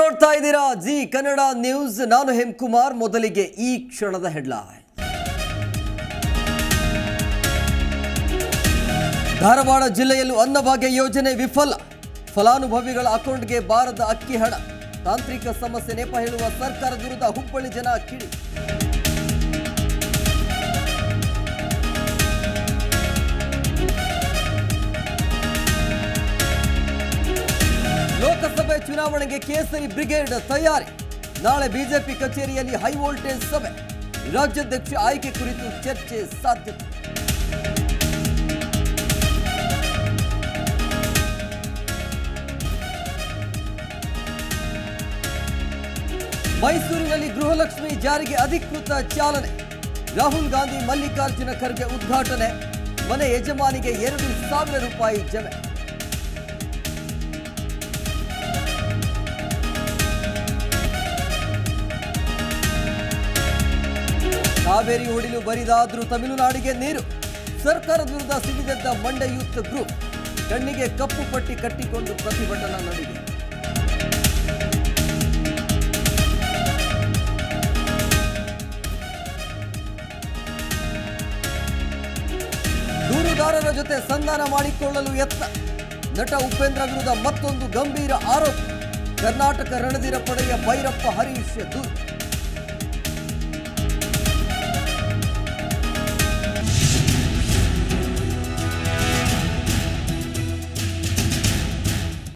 ನೋಡ್ತಾ ಇದ್ದೀರಾ G Kannada news, ನಾನು ಹೆಮ್ಕುಮಾರ್. ಮೊದಲಿಗೆ ಈ ಕ್ಷಣದ ಹೆಡ್ಲೈನ್. ಧಾರವಾಡ ಜಿಲ್ಲೆಯಲ್ಲೂ ಅನ್ನಭಾಗ್ಯ ಯೋಜನೆ ವಿಫಲ, ಫಲಾನುಭವಿಗಳ ಅಕೌಂಟ್ಗೆ ಬಾರದ ಅಕ್ಕಿ ಹಣ, ತಾಂತ್ರಿಕ ಸಮಸ್ಯೆ ನೆಪ ಹೇಳುವ ಸರ್ಕಾರ ವಿರುದ್ಧ ಹುಬ್ಬಳ್ಳಿ ಜನ ಕಿಡಿ. लोकसभा चुनाव के केसरी ब्रिगेड तैयारी, नाळे बीजेपी कचेरियल्लि हाई वोल्टेज सभे, राज्याध्यक्ष आय्के कुरितु चर्चे साध्यते. मैसूरिनल्लि गृहलक्ष्मी जारिगे अधिकृत चालने, राहुल गांधी मल्लिकार्जुन खर्गे उद्घाटने, मने यजमानिगे 2000 रूपायि जमे. कावेरी ओडिलु बरिदाद्रू तमिलुनाडिगे नीरु, सरकारद विरुद्ध सिडिदेद्द मंड्य यूथ ग्रूप कण्णिगे कप्पु पट्टि कट्टिकोंडु प्रतिभटना नडेदिदे. ದೂರುದಾರರ ಜೊತೆ ಸಂಧಾನ ಮಾಡಿಕೊಳ್ಳಲು ಯತ್ನ, ನಟ ಉಪೇಂದ್ರ ವಿರುದ್ಧ ಮತ್ತೊಂದು ಗಂಭೀರ ಆರೋಪ, ಕರ್ನಾಟಕ ರಣಧೀರ ಪಡೆಯ ಭೈರಪ್ಪ ಹರೀಶ್ ದೂರು.